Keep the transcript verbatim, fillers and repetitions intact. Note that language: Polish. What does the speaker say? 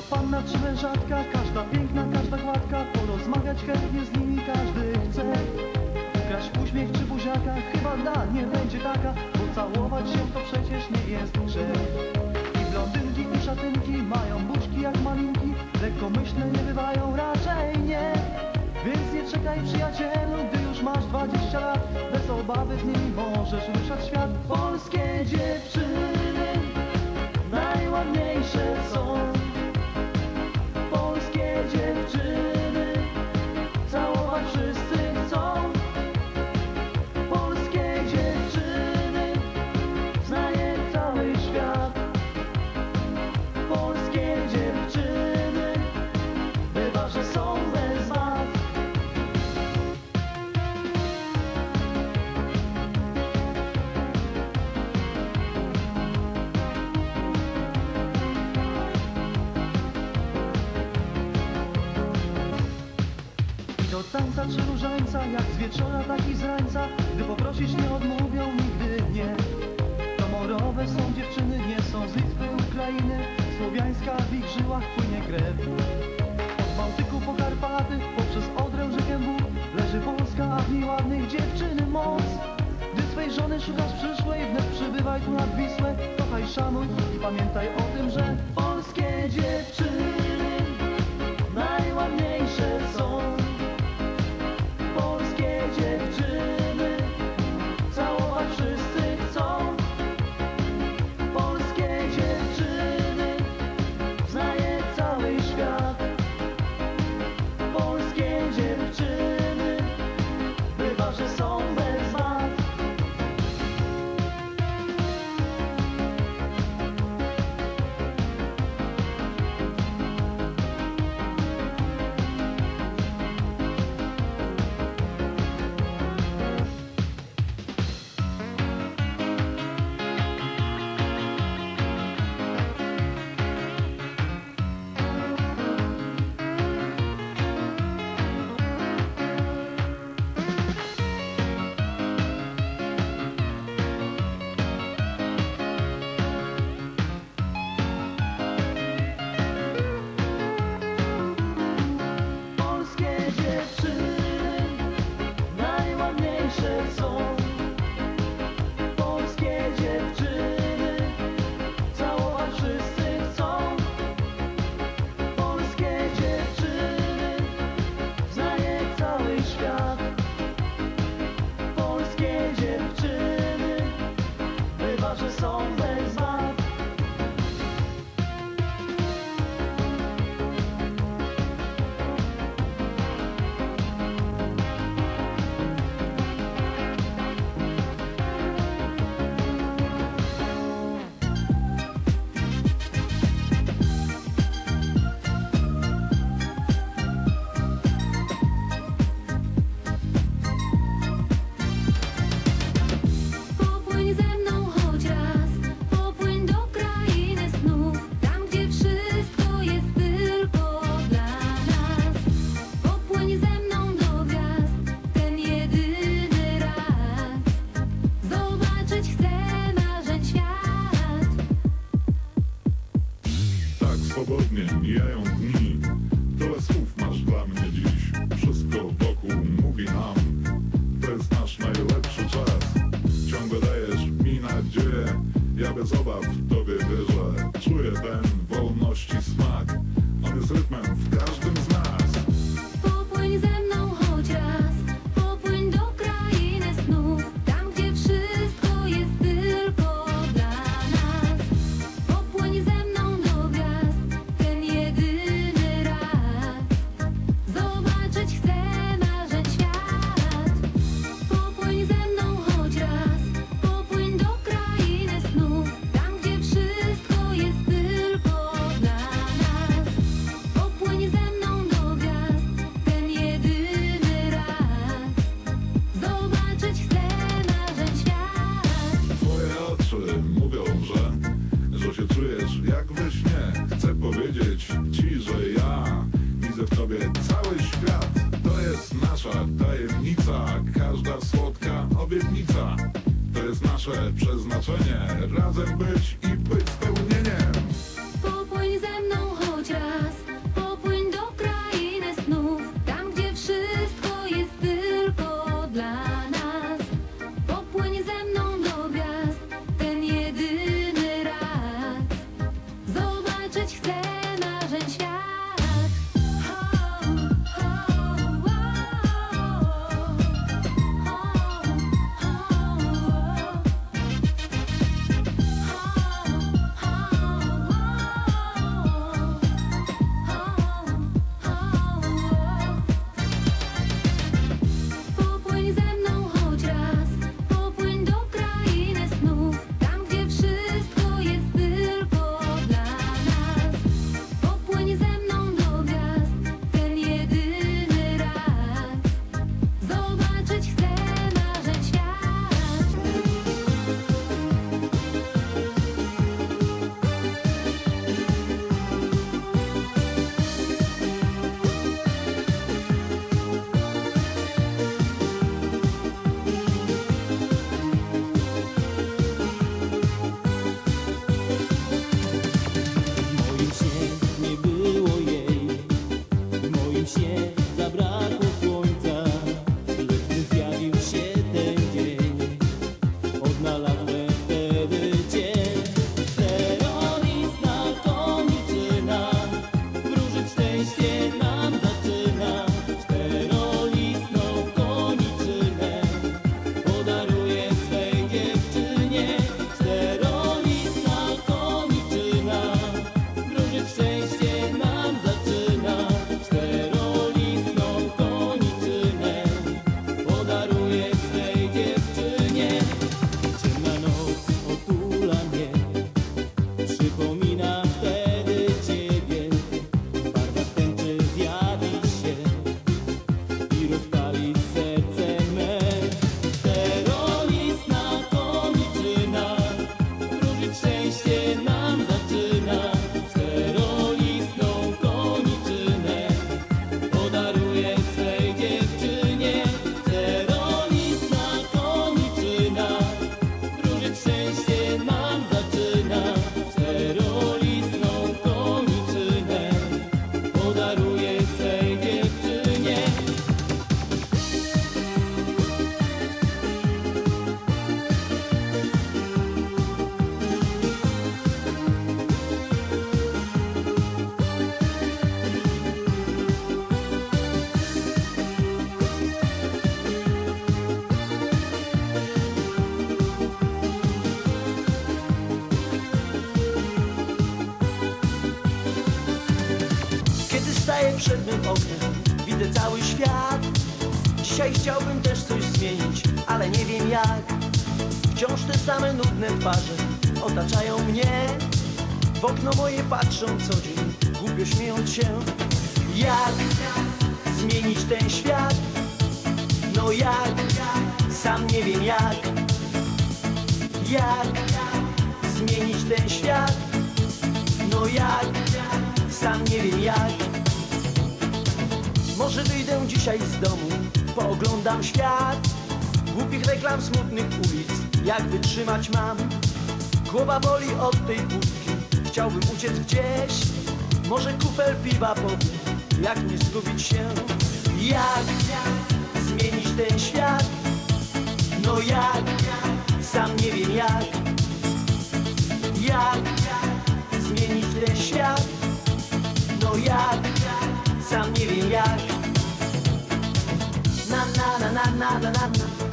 Każda panna przyleżatka, każda piękna, każda gładka, porozmawiać chętnie z nimi każdy chce. Wkraść uśmiech czy buziaka, chyba da nie będzie taka, bo całować się to przecież nie jest grzech. I blondynki, i szatynki mają buźki jak malinki, lekkomyślne nie bywają raczej nie. Więc nie czekaj przyjacielu, gdy już masz dwadzieścia lat, bez obawy z nimi możesz ruszać świat. Polskie dziewczyny najładniejsze są. Polskie dziewczyny całować wszyscy chcą. Polskie dziewczyny znaje cały świat. Polskie dziewczyny bywa, że są bez wad. Do tańca czy różańca, jak z wieczora, tak i z rańca, gdy poprosić nie odmówią nigdy nie. Komorowe są dziewczyny, nie są z Litwy, Ukrainy, słowiańska w ich żyłach płynie krew. Od Bałtyku po Karpaty, poprzez Odrę rzekę Wód, leży Polska, a w niej ładnych dziewczyny moc. Gdy swej żony szukasz przyszłej, wnet przybywaj tu nad Wisłę, kochaj, szanuj i pamiętaj o tym, że polskie dziewczyny najładniejsze są. Polskie dziewczyny całować wszyscy chcą. Polskie dziewczyny znaje cały świat. Polskie dziewczyny bywa, że są bez wad. Przeznaczenie, razem być i być spełnieniem. Popłyń ze mną choć raz. staję przed mym oknem, widzę cały świat. Dzisiaj chciałbym też coś zmienić, ale nie wiem jak. Wciąż te same nudne twarze otaczają mnie. W okno moje patrzą co dzień, głupio śmiejąc się. Jak zmienić ten świat? No jak? Sam nie wiem jak. Jak zmienić ten świat? No jak? Sam nie wiem jak. Może wyjdę dzisiaj z domu, pooglądam świat. Głupich reklam, smutnych ulic, jak wytrzymać mam? Głowa boli od tej pustki, chciałbym uciec gdzieś. Może kufel piwa powie, jak nie zgubić się. Jak zmienić ten świat? No jak? Sam nie wiem jak. Jak zmienić ten świat? No jak? Sam nie wiem jak. Na na na na na na na.